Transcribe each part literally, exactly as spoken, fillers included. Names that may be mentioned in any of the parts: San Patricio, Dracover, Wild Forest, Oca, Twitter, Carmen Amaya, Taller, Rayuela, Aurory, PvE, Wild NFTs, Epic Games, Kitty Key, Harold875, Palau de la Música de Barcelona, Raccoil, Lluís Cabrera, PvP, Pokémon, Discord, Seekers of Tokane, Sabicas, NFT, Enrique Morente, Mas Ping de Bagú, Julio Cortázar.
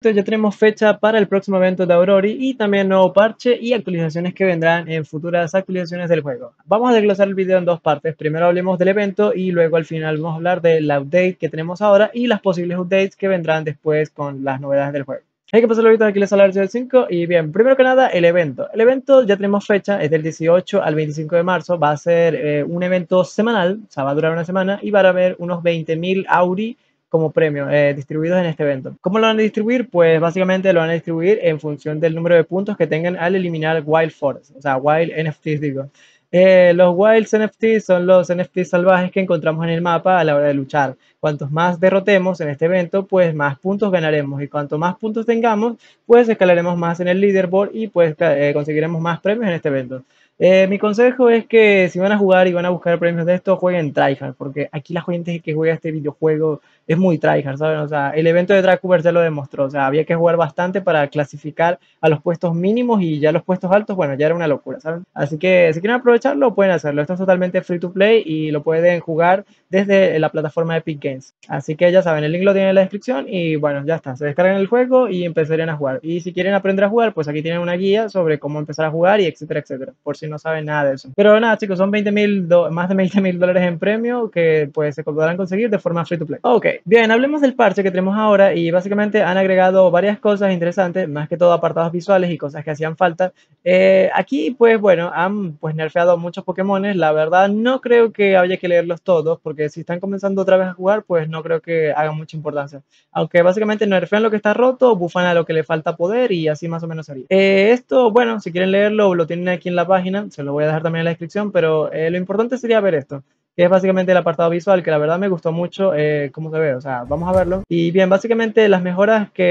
Ya tenemos fecha para el próximo evento de Aurory y también nuevo parche y actualizaciones que vendrán en futuras actualizaciones del juego. Vamos a desglosar el video en dos partes. Primero hablemos del evento y luego al final vamos a hablar del update que tenemos ahora y las posibles updates que vendrán después con las novedades del juego. Hay que pasar ahorita, aquí les hablaré del cinco y bien, primero que nada el evento. El evento ya tenemos fecha, es del dieciocho al veinticinco de marzo, va a ser eh, un evento semanal, o sea va a durar una semana y van a haber unos veinte mil Aurory como premio eh, distribuidos en este evento. ¿Cómo lo van a distribuir? Pues básicamente lo van a distribuir en función del número de puntos que tengan al eliminar Wild Forest, o sea Wild N F Ts digo. Eh, los Wild N F Ts son los N F Ts salvajes que encontramos en el mapa a la hora de luchar. Cuantos más derrotemos en este evento, pues más puntos ganaremos. Y cuanto más puntos tengamos, pues escalaremos más en el leaderboard y pues eh, conseguiremos más premios en este evento. Eh, mi consejo es que si van a jugar y van a buscar premios de esto, jueguen tryhard, porque aquí la gente que juega este videojuego es muy tryhard, ¿saben? O sea, el evento de Dracover ya lo demostró. O sea, había que jugar bastante para clasificar a los puestos mínimos y ya los puestos altos, bueno, ya era una locura, ¿saben? Así que si quieren aprovechar Echarlo, pueden hacerlo, esto es totalmente free to play y lo pueden jugar desde la plataforma de Epic Games, así que ya saben, el link lo tienen en la descripción y bueno, ya está, se descargan el juego y empezarían a jugar, y si quieren aprender a jugar, pues aquí tienen una guía sobre cómo empezar a jugar y etcétera, etcétera, por si no saben nada de eso. Pero nada chicos, son veinte mil, más de veinte mil dólares en premio que pues se podrán conseguir de forma free to play. Ok, bien, hablemos del parche que tenemos ahora y básicamente han agregado varias cosas interesantes, más que todo apartados visuales y cosas que hacían falta. Eh, aquí pues bueno, han pues nerfeado muchos Pokémones, la verdad no creo que haya que leerlos todos, porque si están comenzando otra vez a jugar, pues no creo que hagan mucha importancia, aunque básicamente nerfean lo que está roto, bufan a lo que le falta poder y así más o menos sería. Eh, esto, bueno, si quieren leerlo, lo tienen aquí en la página, se lo voy a dejar también en la descripción, pero eh, lo importante sería ver esto, que es básicamente el apartado visual, que la verdad me gustó mucho eh, cómo se ve, o sea, vamos a verlo. Y bien, básicamente las mejoras que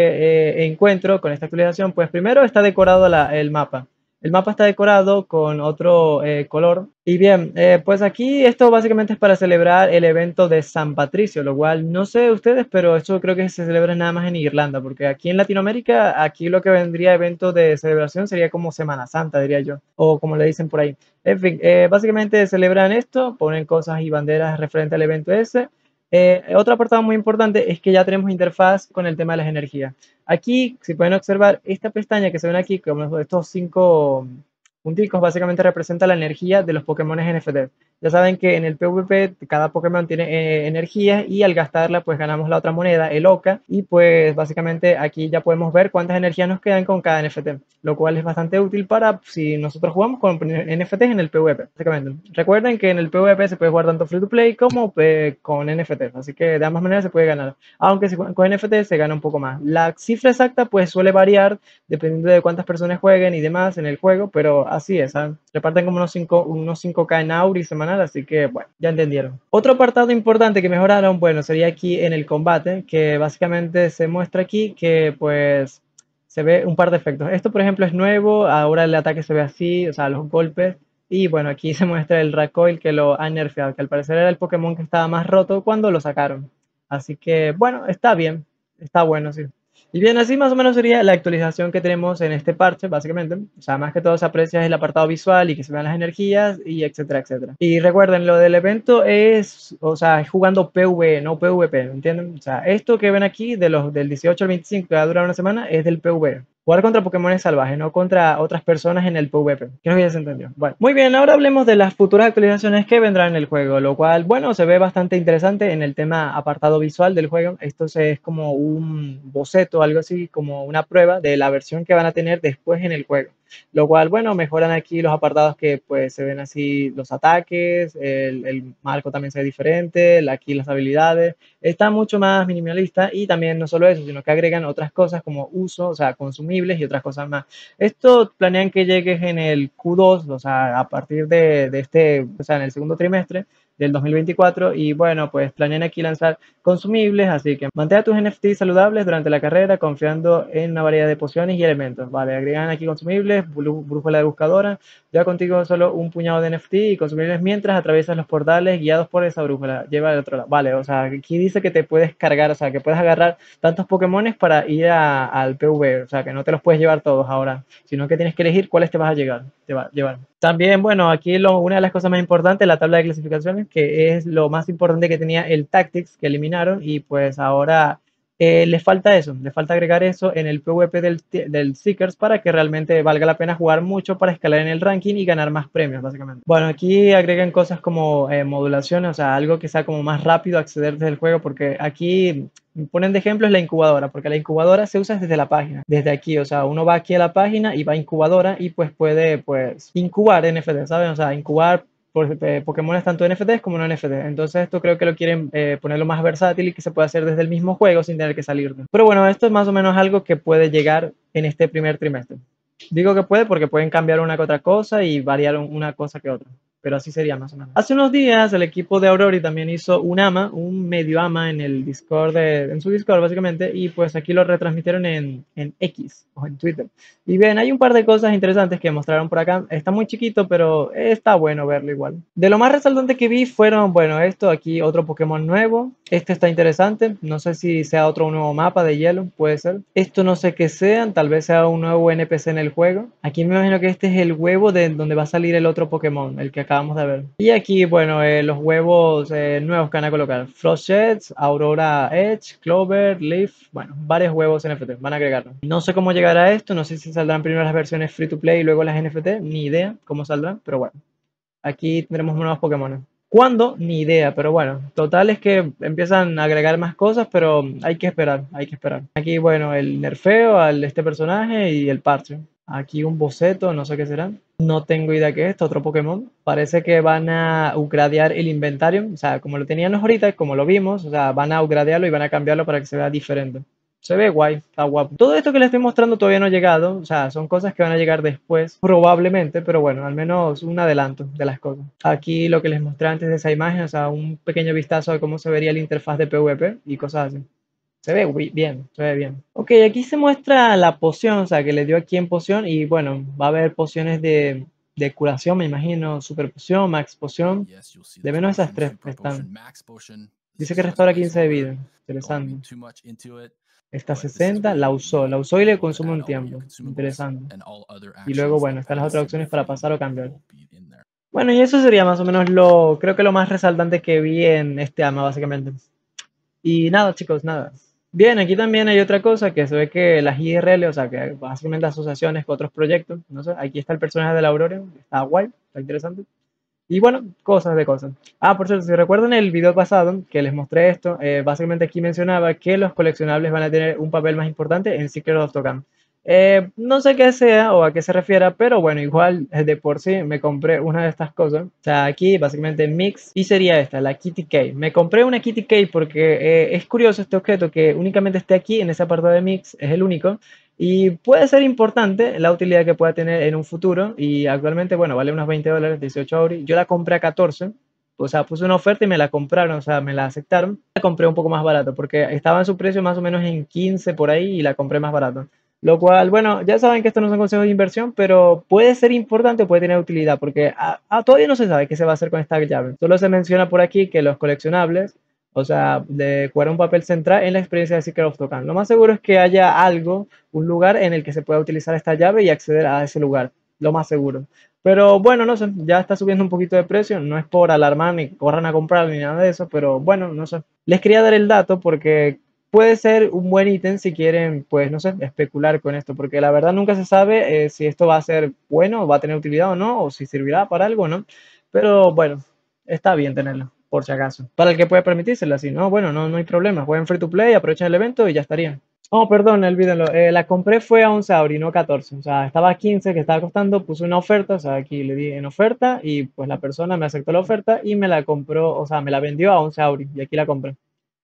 eh, encuentro con esta actualización, pues primero está decorado la, el mapa. El mapa está decorado con otro eh, color. Y bien, eh, pues aquí esto básicamente es para celebrar el evento de San Patricio, lo cual no sé ustedes, pero esto creo que se celebra nada más en Irlanda, porque aquí en Latinoamérica, aquí lo que vendría evento de celebración sería como Semana Santa, diría yo, o como le dicen por ahí. En fin, eh, básicamente celebran esto, ponen cosas y banderas referente al evento ese. Eh, otro apartado muy importante es que ya tenemos interfaz con el tema de las energías. Aquí, si pueden observar, esta pestaña que se ven aquí, como estos cinco punticos, básicamente representa la energía de los Pokémon N F T. Ya saben que en el PvP cada Pokémon tiene eh, energía y al gastarla pues ganamos la otra moneda, el Oca, y pues básicamente aquí ya podemos ver cuántas energías nos quedan con cada N F T, lo cual es bastante útil para si nosotros jugamos con N F Ts en el PvP, básicamente. Recuerden que en el PvP se puede jugar tanto free to play como eh, con N F Ts, así que de ambas maneras se puede ganar, aunque si juegan con N F T se gana un poco más. La cifra exacta pues suele variar dependiendo de cuántas personas jueguen y demás en el juego, pero así es, ¿saben? Reparten como unos, cinco, unos cinco K en Aurory semanal, así que bueno, ya entendieron. Otro apartado importante que mejoraron, bueno, sería aquí en el combate, que básicamente se muestra aquí que pues se ve un par de efectos. Esto por ejemplo es nuevo, ahora el ataque se ve así, o sea, los golpes. Y bueno, aquí se muestra el Raccoil que lo han nerfeado, que al parecer era el Pokémon que estaba más roto cuando lo sacaron. Así que bueno, está bien, está bueno, sí. Y bien, así más o menos sería la actualización que tenemos en este parche, básicamente. O sea, más que todo se aprecia el apartado visual y que se vean las energías y etcétera, etcétera. Y recuerden, lo del evento es, o sea, es jugando PvE, no PvP, ¿entienden? O sea, esto que ven aquí de los, del dieciocho al veinticinco, que va a durar una semana, es del PvE. Jugar contra Pokémones salvajes, no contra otras personas en el PvP. Creo que ya se entendió. Bueno, muy bien, ahora hablemos de las futuras actualizaciones que vendrán en el juego, lo cual, bueno, se ve bastante interesante en el tema apartado visual del juego. Esto es como un boceto, algo así, como una prueba de la versión que van a tener después en el juego. Lo cual, bueno, mejoran aquí los apartados que pues se ven así, los ataques, el, el marco también se ve diferente, aquí las habilidades, está mucho más minimalista y también no solo eso, sino que agregan otras cosas como uso, o sea, consumibles y otras cosas más. Esto planean que llegues en el Q dos, o sea, a partir de, de este, o sea, en el segundo trimestre del dos mil veinticuatro y bueno, pues planean aquí lanzar consumibles, así que mantén tus N F Ts saludables durante la carrera confiando en una variedad de pociones y elementos. Vale, agregan aquí consumibles, brújula de buscadora, lleva contigo solo un puñado de N F T y consumibles mientras atraviesas los portales guiados por esa brújula, lleva al otro lado. Vale, o sea, aquí dice que te puedes cargar, o sea, que puedes agarrar tantos Pokémones para ir a, al PvE, o sea, que no te los puedes llevar todos ahora, sino que tienes que elegir cuáles te vas a llegar, te va a llevar. También, bueno, aquí lo, una de las cosas más importantes, la tabla de clasificaciones, que es lo más importante que tenía el Tactics que eliminaron y pues ahora eh, le falta eso, le falta agregar eso en el PvP del, del Seekers para que realmente valga la pena jugar mucho para escalar en el ranking y ganar más premios, básicamente. Bueno, aquí agregan cosas como eh, modulaciones, o sea, algo que sea como más rápido acceder desde el juego, porque aquí ponen de ejemplo es la incubadora, porque la incubadora se usa desde la página, desde aquí, o sea, uno va aquí a la página y va a incubadora y pues puede pues incubar N F T, ¿saben? O sea, incubar Pokémon es tanto N F Ts como no N F Ts. Entonces esto creo que lo quieren eh, ponerlo más versátil y que se puede hacer desde el mismo juego sin tener que salir. Pero bueno, esto es más o menos algo que puede llegar en este primer trimestre. Digo que puede porque pueden cambiar una que otra cosa y variar una cosa que otra, pero así sería más o menos. Hace unos días el equipo de Aurory también hizo un ama, un medio ama en el Discord, de, en su Discord básicamente, y pues aquí lo retransmitieron en, en X o en Twitter. Y bien, hay un par de cosas interesantes que mostraron por acá. Está muy chiquito, pero está bueno verlo igual. De lo más resaltante que vi fueron, bueno, esto, aquí otro Pokémon nuevo. Este está interesante, no sé si sea otro nuevo mapa de hielo, puede ser. Esto no sé qué sean, tal vez sea un nuevo N P C en el juego. Aquí me imagino que este es el huevo de donde va a salir el otro Pokémon, el que acá vamos a ver. Y aquí, bueno, eh, los huevos eh, nuevos que van a colocar. Frost Jets, Aurora Edge, Clover, Leaf, bueno, varios huevos N F T, van a agregarlo. No sé cómo llegará a esto, no sé si saldrán primero las versiones free to play y luego las N F T, ni idea cómo saldrán, pero bueno. Aquí tendremos nuevos Pokémon. ¿Cuándo? Ni idea, pero bueno, total es que empiezan a agregar más cosas, pero hay que esperar, hay que esperar. Aquí, bueno, el nerfeo al este personaje y el parche. Aquí un boceto, no sé qué será. No tengo idea qué es esto, otro Pokémon. Parece que van a upgradear el inventario. O sea, como lo teníamos ahorita, como lo vimos. O sea, van a upgradearlo y van a cambiarlo para que se vea diferente. Se ve guay, está guapo. Todo esto que les estoy mostrando todavía no ha llegado. O sea, son cosas que van a llegar después, probablemente. Pero bueno, al menos un adelanto de las cosas. Aquí lo que les mostré antes de esa imagen. O sea, un pequeño vistazo de cómo se vería la interfaz de PvP y cosas así. Se ve bien, se ve bien. Ok, aquí se muestra la poción, o sea, que le dio aquí en poción. Y bueno, va a haber pociones de, de curación, me imagino. Super poción, max poción. De menos esas tres están. Dice que restaura quince de vida. Interesante. Está sesenta, la usó. La usó y le consume un tiempo. Interesante. Y luego, bueno, están las otras opciones para pasar o cambiar. Bueno, y eso sería más o menos lo, creo que lo más resaltante que vi en este ama, básicamente. Y nada, chicos, nada. Bien, aquí también hay otra cosa que se ve que las I R L, o sea, que básicamente asociaciones con otros proyectos, no sé, aquí está el personaje de la Aurora, está guay, está interesante. Y bueno, cosas de cosas. Ah, por cierto, si recuerdan el video pasado que les mostré esto, eh, básicamente aquí mencionaba que los coleccionables van a tener un papel más importante en Seekers of Tokane. Eh, no sé qué sea o a qué se refiera, pero bueno, igual de por sí me compré una de estas cosas. O sea, aquí básicamente mix y sería esta, la Kitty Key. Me compré una Kitty Key porque eh, es curioso este objeto que únicamente esté aquí en ese apartado de mix, es el único. Y puede ser importante la utilidad que pueda tener en un futuro. Y actualmente, bueno, vale unos veinte dólares, dieciocho euros. Yo la compré a catorce. O sea, puse una oferta y me la compraron, o sea, me la aceptaron. La compré un poco más barato porque estaba en su precio más o menos en quince por ahí y la compré más barato. Lo cual, bueno, ya saben que estos no son consejos de inversión, pero puede ser importante o puede tener utilidad, porque a, a, todavía no se sabe qué se va a hacer con esta llave. Solo se menciona por aquí que los coleccionables, o sea, de jugar un papel central en la experiencia de Seekers of Tokane. Lo más seguro es que haya algo, un lugar en el que se pueda utilizar esta llave y acceder a ese lugar, lo más seguro. Pero bueno, no sé, ya está subiendo un poquito de precio, no es por alarmar ni corran a comprar ni nada de eso, pero bueno, no sé. Les quería dar el dato porque puede ser un buen ítem si quieren, pues no sé, especular con esto, porque la verdad nunca se sabe eh, si esto va a ser bueno, va a tener utilidad o no, o si servirá para algo o no, pero bueno, está bien tenerlo, por si acaso, para el que pueda permitírselo, así, no, bueno, no, no hay problema, jueguen free to play, aprovechen el evento y ya estaría. Oh, perdón, olvídenlo, eh, la compré fue a once euros y no catorce, o sea, estaba a quince que estaba costando, puse una oferta, o sea, aquí le di en oferta y pues la persona me aceptó la oferta y me la compró, o sea, me la vendió a once euros y aquí la compré.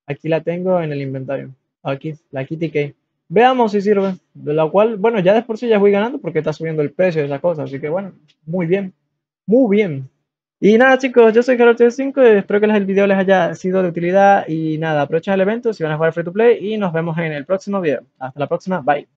Aquí la tengo en el inventario. Aquí, la Kitty Key. Veamos si sirve. De la cual, bueno, ya de por sí ya voy ganando porque está subiendo el precio de esa cosa. Así que bueno, muy bien. Muy bien. Y nada, chicos, yo soy Harold ocho setenta y cinco. Espero que el video les haya sido de utilidad. Y nada, aprovechen el evento si van a jugar free to play. Y nos vemos en el próximo video. Hasta la próxima. Bye.